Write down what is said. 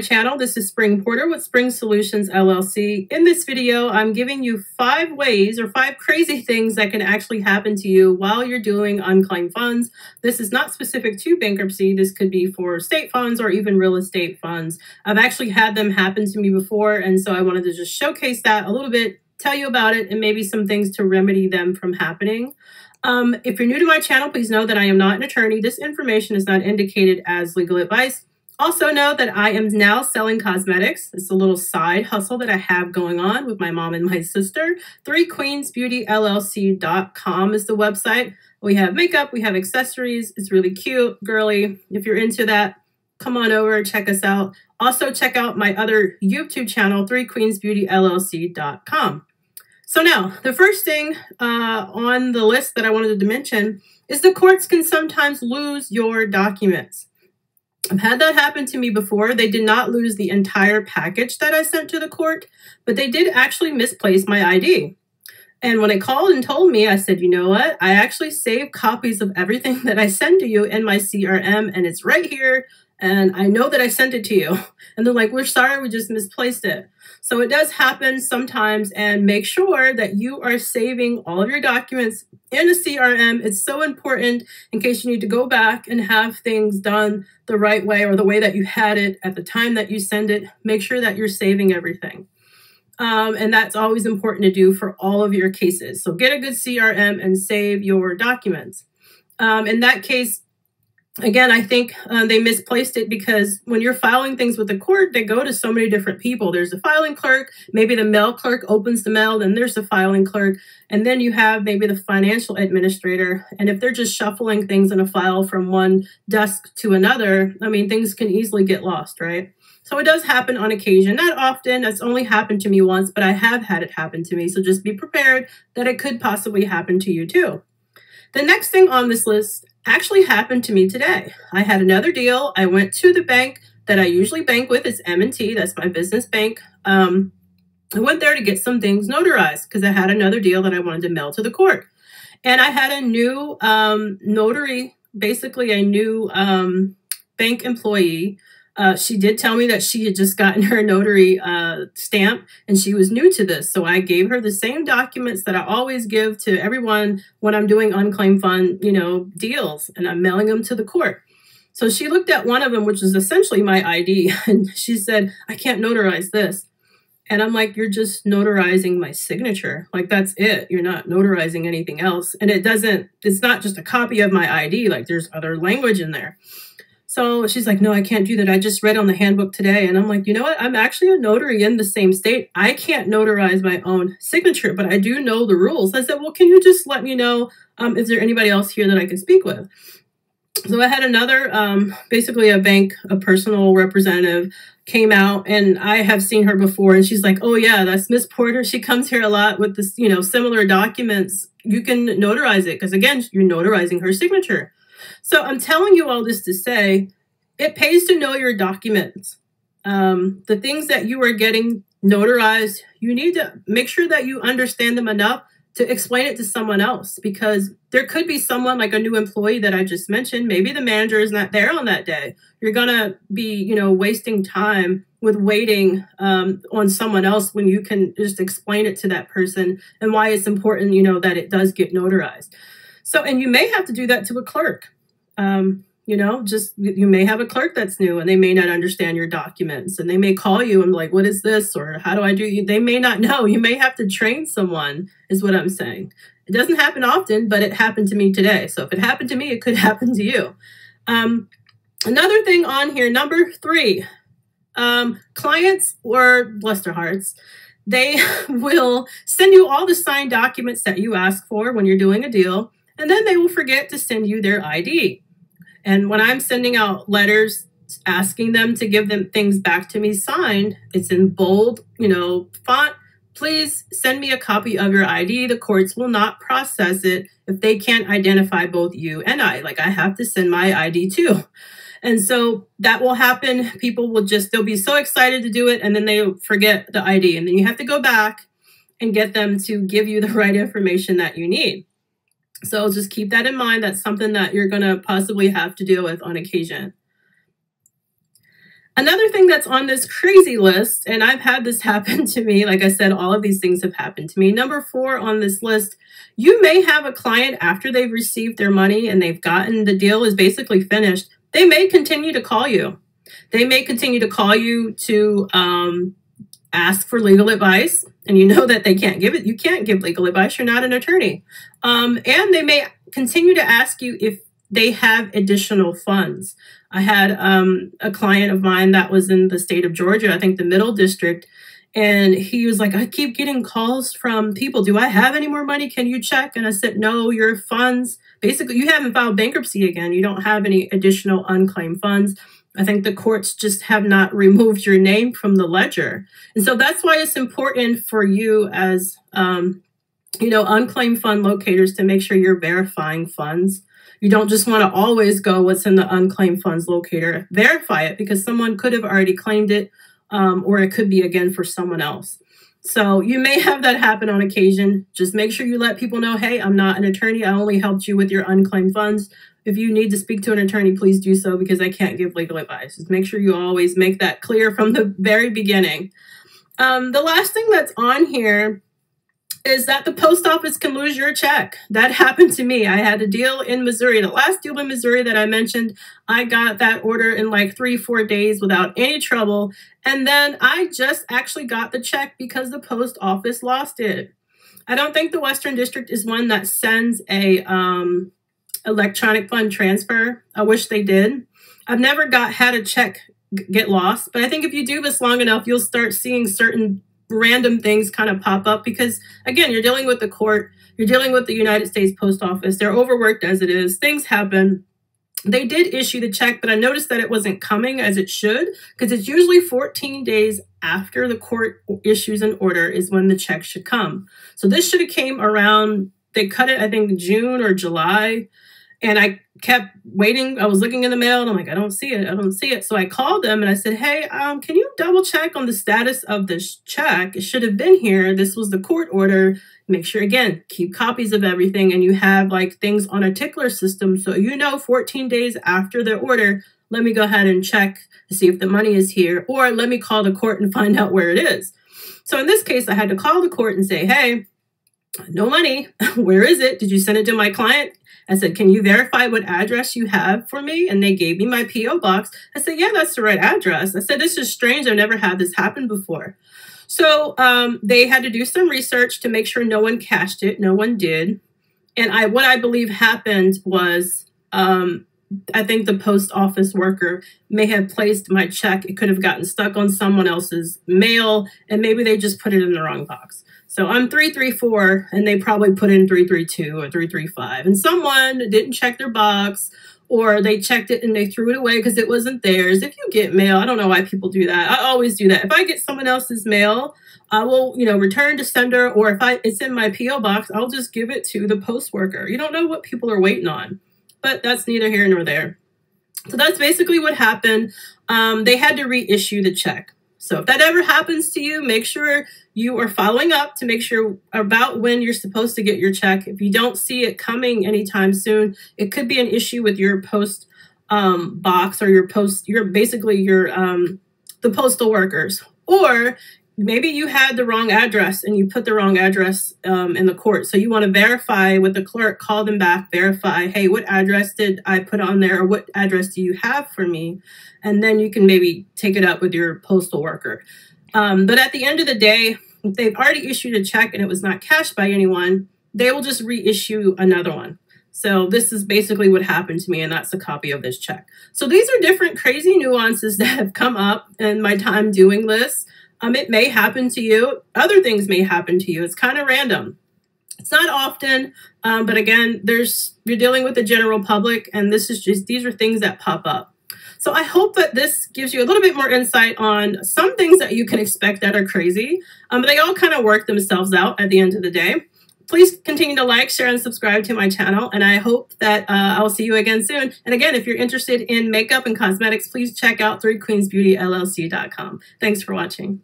Channel. This is Spring Porter with Spring Solutions LLC. In this video, I'm giving you 5 ways or 5 crazy things that can actually happen to you while you're doing unclaimed funds. This is not specific to bankruptcy. This could be for state funds or even real estate funds. I've actually had them happen to me before, and so I wanted to just showcase that a little bit, tell you about it, and maybe some things to remedy them from happening. If you're new to my channel, please know that I am not an attorney. This information is not indicated as legal advice. Also know that I am now selling cosmetics. It's a little side hustle that I have going on with my mom and my sister. 3QueensBeautyLLC.com is the website. We have makeup, we have accessories. It's really cute, girly. If you're into that, come on over, check us out. Also check out my other YouTube channel, 3QueensBeautyLLC.com. So now, the first thing on the list that I wanted to mention is the courts can sometimes lose your documents. I've had that happen to me before. They did not lose the entire package that I sent to the court, but they did actually misplace my ID. And when I called and told me, I said, you know what? I actually save copies of everything that I send to you in my CRM, and it's right here, and I know that I sent it to you. And they're like, we're sorry, we just misplaced it. So it does happen sometimes, and make sure that you are saving all of your documents in a CRM. It's so important in case you need to go back and have things done the right way or the way that you had it at the time that you send it. Make sure that you're saving everything. And that's always important to do for all of your cases. So get a good CRM and save your documents. In that case, again, I think they misplaced it because when you're filing things with the court, they go to so many different people. There's a filing clerk, maybe the mail clerk opens the mail, then there's a filing clerk, and then you have maybe the financial administrator. And if they're just shuffling things in a file from one desk to another, I mean, things can easily get lost, right? So it does happen on occasion, not often. That's only happened to me once, but I have had it happen to me. So just be prepared that it could possibly happen to you too. The next thing on this list actually happened to me today. I had another deal. I went to the bank that I usually bank with. It's M&T. That's my business bank. I went there to get some things notarized because I had another deal that I wanted to mail to the court. And I had a new notary, basically a new bank employee. She did tell me that she had just gotten her notary stamp, and she was new to this. So I gave her the same documents that I always give to everyone when I'm doing unclaimed fund, you know, deals, and I'm mailing them to the court. So she looked at one of them, which is essentially my ID, and she said, I can't notarize this. And I'm like, you're just notarizing my signature. Like, that's it. You're not notarizing anything else. And it doesn't, it's not just a copy of my ID. Like, there's other language in there. So she's like, no, I can't do that. I just read on the handbook today. And I'm like, you know what? I'm actually a notary in the same state. I can't notarize my own signature, but I do know the rules. I said, well, can you just let me know, is there anybody else here that I can speak with? So I had another, basically a bank, a personal representative came out, and I have seen her before. And she's like, oh yeah, that's Miss Porter. She comes here a lot with this, you know, similar documents. You can notarize it because, again, you're notarizing her signature. So I'm telling you all this to say, it pays to know your documents. The things that you are getting notarized, you need to make sure that you understand them enough to explain it to someone else, because there could be someone like a new employee that I just mentioned. Maybe the manager is not there on that day. You're going to be, you know, wasting time with waiting on someone else when you can just explain it to that person and why it's important, you know, that it does get notarized. So, and you may have to do that to a clerk, you know, just, you may have a clerk that's new and they may not understand your documents, and they may call you and be like, what is this? Or how do I do you? They may not know. You may have to train someone is what I'm saying. It doesn't happen often, but it happened to me today. So if it happened to me, it could happen to you. Another thing on here, number 3, clients or bless their hearts, they will send you all the signed documents that you ask for when you're doing a deal. And then they will forget to send you their ID. And when I'm sending out letters asking them to give them things back to me signed, it's in bold, you know, font. Please send me a copy of your ID. The courts will not process it if they can't identify both you and I. Like, I have to send my ID too. And so that will happen. People will just, they'll be so excited to do it, and then they forget the ID. And then you have to go back and get them to give you the right information that you need. So just keep that in mind. That's something that you're going to possibly have to deal with on occasion. Another thing that's on this crazy list, and I've had this happen to me, like I said, all of these things have happened to me. Number 4 on this list, you may have a client after they've received their money and they've gotten the deal is basically finished. They may continue to call you. They may continue to call you to ask for legal advice, and you know that they can't give it. You can't give legal advice. You're not an attorney. And they may continue to ask you if they have additional funds. I had a client of mine that was in the state of Georgia, I think the Middle District, and he was like, I keep getting calls from people. Do I have any more money? Can you check? And I said, no, your funds, basically, you haven't filed bankruptcy again. You don't have any additional unclaimed funds. I think the courts just have not removed your name from the ledger. And so that's why it's important for you as, you know, unclaimed fund locators to make sure you're verifying funds. You don't just want to always go what's in the unclaimed funds locator. Verify it, because someone could have already claimed it, or it could be again for someone else. So you may have that happen on occasion. Just make sure you let people know, hey, I'm not an attorney. I only helped you with your unclaimed funds. If you need to speak to an attorney, please do so, because I can't give legal advice. Just make sure you always make that clear from the very beginning. The last thing that's on here is that the post office can lose your check. That happened to me. I had a deal in Missouri. The last deal in Missouri that I mentioned, I got that order in like 3 or 4 days without any trouble. And then I just actually got the check because the post office lost it. I don't think the Western District is one that sends a electronic fund transfer. I wish they did. I've never had a check get lost, but I think if you do this long enough, you'll start seeing certain random things kind of pop up, because again, you're dealing with the court, you're dealing with the United States Post Office. They're overworked as it is. Things happen. They did issue the check, but I noticed that it wasn't coming as it should, because it's usually 14 days after the court issues an order is when the check should come. So this should have came around, they cut it, I think June or July. And I kept waiting. I was looking in the mail and I'm like, I don't see it. I don't see it. So I called them and I said, hey, can you double check on the status of this check? It should have been here. This was the court order. Make sure, again, keep copies of everything. And you have like things on a tickler system. So, you know, 14 days after the order, let me go ahead and check to see if the money is here, or let me call the court and find out where it is. So in this case, I had to call the court and say, hey, no money. Where is it? Did you send it to my client? I said, can you verify what address you have for me? And they gave me my P.O. box. I said, yeah, that's the right address. I said, this is strange. I've never had this happen before. So they had to do some research to make sure no one cashed it. No one did. And what I believe happened was I think the post office worker may have placed my check. It could have gotten stuck on someone else's mail, and maybe they just put it in the wrong box. So I'm 334, and they probably put in 332 or 335. And someone didn't check their box, or they checked it and they threw it away because it wasn't theirs. If you get mail, I don't know why people do that. I always do that. If I get someone else's mail, I will, you know, return to sender, or if it's in my P.O. box, I'll just give it to the post worker. You don't know what people are waiting on, but that's neither here nor there. So that's basically what happened. They had to reissue the check. So if that ever happens to you, make sure you are following up to make sure about when you're supposed to get your check. If you don't see it coming anytime soon, it could be an issue with your post box, or your post, the postal workers. Or maybe you had the wrong address and you put the wrong address in the court. So you want to verify with the clerk, call them back, verify, hey, what address did I put on there, or what address do you have for me? And then you can maybe take it up with your postal worker. But at the end of the day, if they've already issued a check and it was not cashed by anyone, they will just reissue another one. So this is basically what happened to me, and that's a copy of this check. So these are different crazy nuances that have come up in my time doing this. It may happen to you. Other things may happen to you. It's kind of random. It's not often, but again, you're dealing with the general public, and this is just, these are things that pop up. So I hope that this gives you a little bit more insight on some things that you can expect that are crazy. But they all kind of work themselves out at the end of the day. Please continue to like, share, and subscribe to my channel. And I hope that I'll see you again soon. And again, if you're interested in makeup and cosmetics, please check out 3QueensBeautyLLC.com. Thanks for watching.